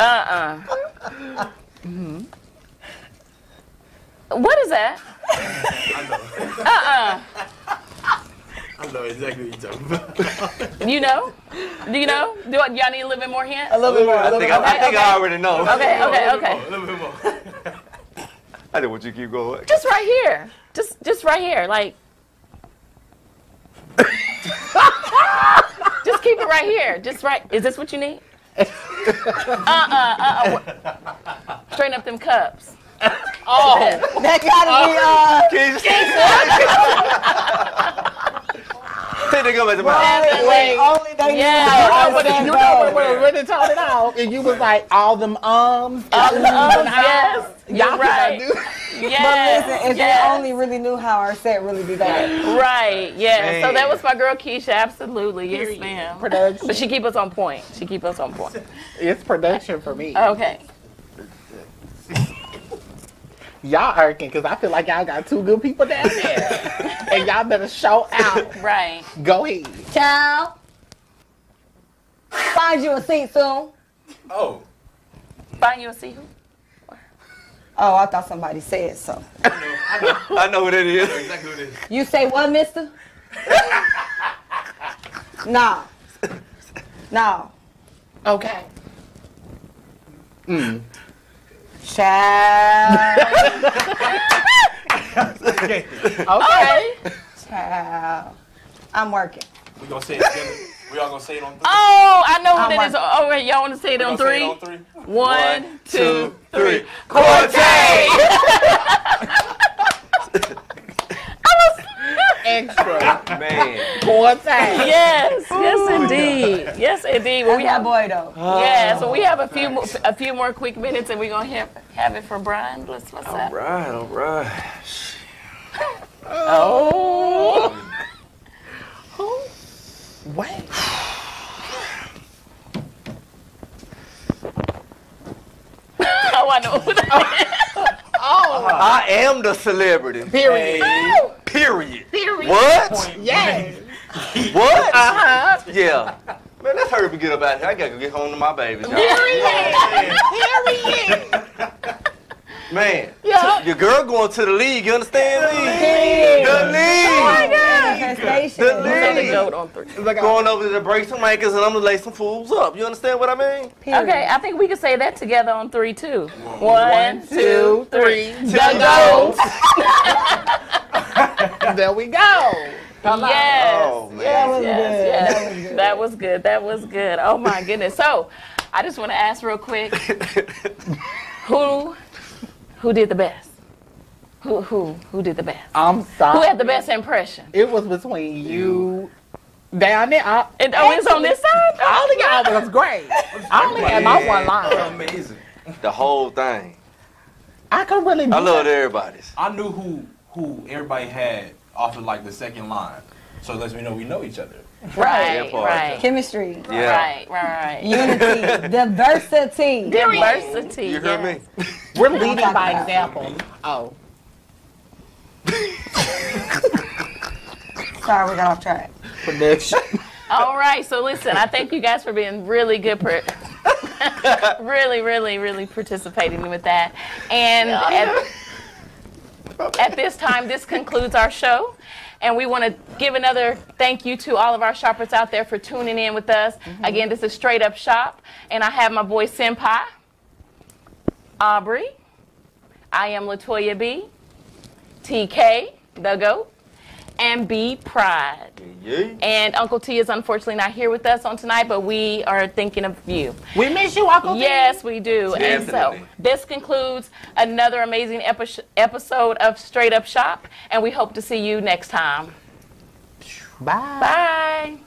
Uh uh. Mm-hmm. What is that? Uh uh. I know exactly what you're talking about. You know? Do you know? Do y'all need a little bit more hint? A little bit more. I think, I, I, think okay. I already know. Okay, okay, okay. A little bit more. A little bit more. I didn't want you to keep going. Just right here. Just, just right here. Like. Just keep it right here. Just right. Is this what you need? Uh-uh, uh-uh. Straighten up them cups. Oh. That gotta oh. be, uh... Jesus. Take the gum at the bottom. Wait, only they yeah. knew yeah. You know when we really taught it out, and you was like, all them ums. All them ums, yes. Y'all right. do. Yes. But listen, if yes. they only really knew how our set really be that. Right, yeah. So that was my girl Keisha, absolutely. Yes, ma'am. Production. But she keep us on point. She keep us on point. It's production for me. Okay. Y'all hurting because I feel like y'all got two good people down there. And y'all better show out. Right. Go ahead. Child. Find you a seat soon. Oh. Find you a seat who? Oh, I thought somebody said so. I know, I know. I know what it is. I know exactly what it is. You say what, mister? No. No. Okay. Mm. Child. Okay. Okay. Child. I'm working. We're going to say it together. We all going to say it on three. Oh, I know what it is. Oh, wait. Y'all want to say it on three? On three? One, One two, three. Cortez! Extra. Man. Cortez. Yes. Yes, indeed. Yes, indeed. Well, we have boy, though. Oh, yeah, so we have a few, nice. a few more quick minutes, and we're going to have, have it for Brian. Let's, what's all up? All right, all right. Oh. Oh. What? Oh, I know who that is. Oh. I am the celebrity. Period. Hey. Period. Period. What? Yes. What? Uh-huh. Yeah. Man, let's hurry up and get up out of here. I got to go get home to my babies. Period. Period. Man, yep. Your girl going to the league. You understand? The league. The league. The league. The league. The league. The league. Going over to break some anchors, and I'm going to lay some fools up. You understand what I mean? Period. Okay, I think we can say that together on three, too. One, One two, three. Two, the goats. There we go. Come yes. Oh, man. That was yes, good. Yes. That was good. That was good. Oh, my goodness. So, I just want to ask real quick, who... Who did the best? Who who who did the best? I'm sorry. Who had the best impression? It was between you down there. I, and oh, it's on this side? I only got was great. I only had my one line. Amazing. The whole thing. I could really do I loved everybody's. I knew who who everybody had off of like the second line. So it lets me know we know each other. Right, right. Chemistry. Yeah. Right, right, right. Unity. Diversity. Diversity. You heard yes. me? We're leading by example. Oh. Sorry, we got off track. Prediction. All right, so listen, I thank you guys for being really good per really, really, really participating with that. And at, at this time, this concludes our show. And we want to give another thank you to all of our shoppers out there for tuning in with us. Mm-hmm. Again, this is Straight Up Shop, and I have my boy Senpai, Aubrey, I am LaToya B, T K, the GOAT, and B Pride. Yeah. And Uncle T is unfortunately not here with us on tonight, but we are thinking of you. We miss you, Uncle T. Yes, we do. Definitely. And so this concludes another amazing epi episode of Straight Up Shop, and we hope to see you next time. Bye. Bye.